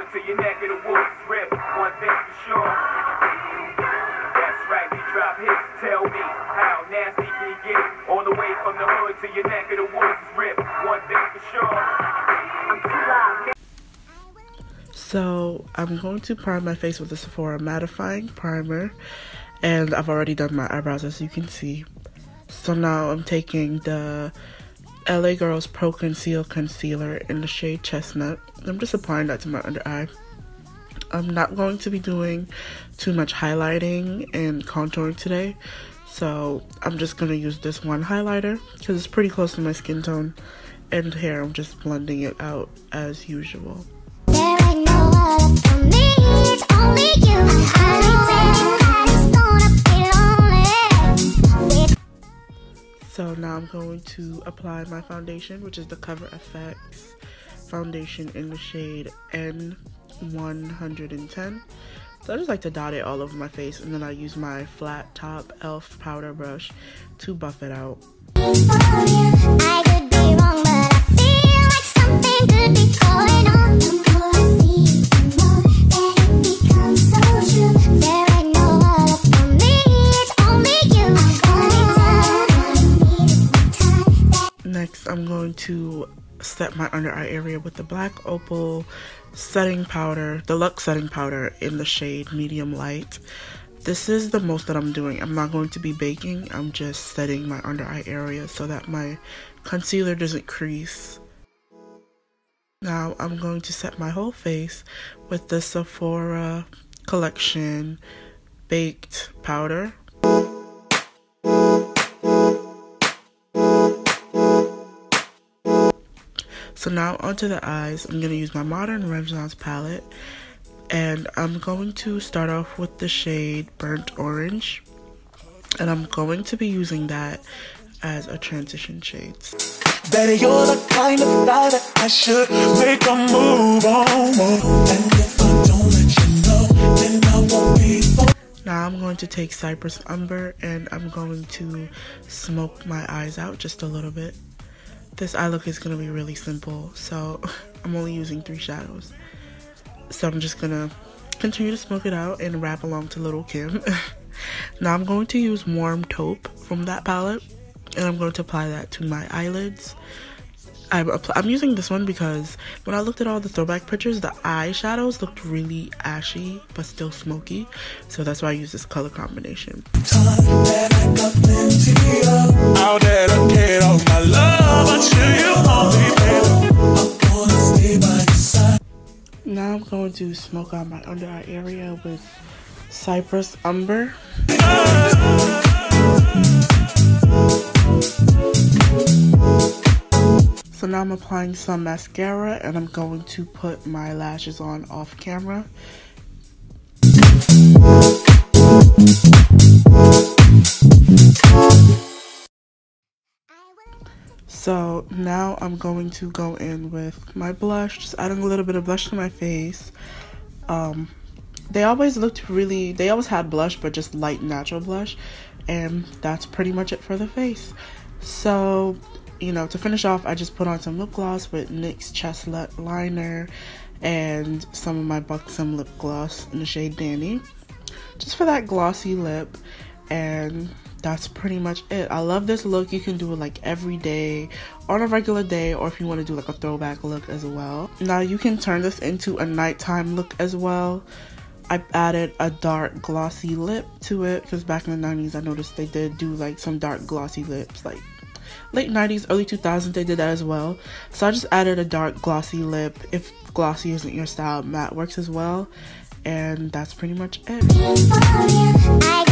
do it till your neck of the woods rip. One thing for sure, that's right, we drop hits. Tell me how nasty can you get it? On the way from the hood to your neck of the woods rip. One thing for sure, I'm too loud. So I'm going to prime my face with the Sephora mattifying primer, and I've already done my eyebrows, as you can see. So now I'm taking the LA Girls Pro Conceal Concealer in the shade Chestnut. I'm just applying that to my under eye. I'm not going to be doing too much highlighting and contouring today, so I'm just going to use this one highlighter because it's pretty close to my skin tone, and here I'm just blending it out as usual. There ain't no other for me, it's only you. So now I'm going to apply my foundation, which is the Cover FX foundation in the shade N110. So I just like to dot it all over my face, and then I use my flat top e.l.f. powder brush to buff it out. I could be wrong, but I feel like something could be going on. The more I see, the more that it becomes so true. There ain't no other for me, it's only you. Next, I'm going to set my under eye area with the Black Opal setting powder, the Luxe setting powder in the shade medium light. This is the most that I'm doing. I'm not going to be baking, I'm just setting my under eye area so that my concealer doesn't crease. Now I'm going to set my whole face with the Sephora Collection baked powder. So now onto the eyes, I'm going to use my Modern Renaissance palette, and I'm going to start off with the shade Burnt Orange, and I'm going to be using that as a transition shade. Betty, you're the kind of guy that I should make a move on, and if I don't let you know, then I won't be. Now I'm going to take Cypress Umber, and I'm going to smoke my eyes out just a little bit. This eye look is going to be really simple, so I'm only using 3 shadows. So I'm just going to continue to smoke it out and wrap along to Little Kim. Now I'm going to use Warm Taupe from that palette, and I'm going to apply that to my eyelids. I'm using this one because when I looked at all the throwback pictures, the eyeshadows looked really ashy but still smoky, so that's why I use this color combination. Now I'm going to smoke out my under eye area with Cypress Umber. So now I'm applying some mascara, and I'm going to put my lashes on off camera. So now I'm going to go in with my blush, just adding a little bit of blush to my face. They always had blush, but just light natural blush, and that's pretty much it for the face. So to finish off, I just put on some lip gloss with NYX Chestnut Liner and some of my Buxom lip gloss in the shade Danny, just for that glossy lip, and that's pretty much it. I love this look. You can do it like every day, on a regular day, or if you want to do like a throwback look as well. Now you can turn this into a nighttime look as well. I added a dark glossy lip to it because back in the 90s I noticed they did do like some dark glossy lips, like late 90s, early 2000s, they did that as well. So I just added a dark glossy lip. If glossy isn't your style, matte works as well. And that's pretty much it.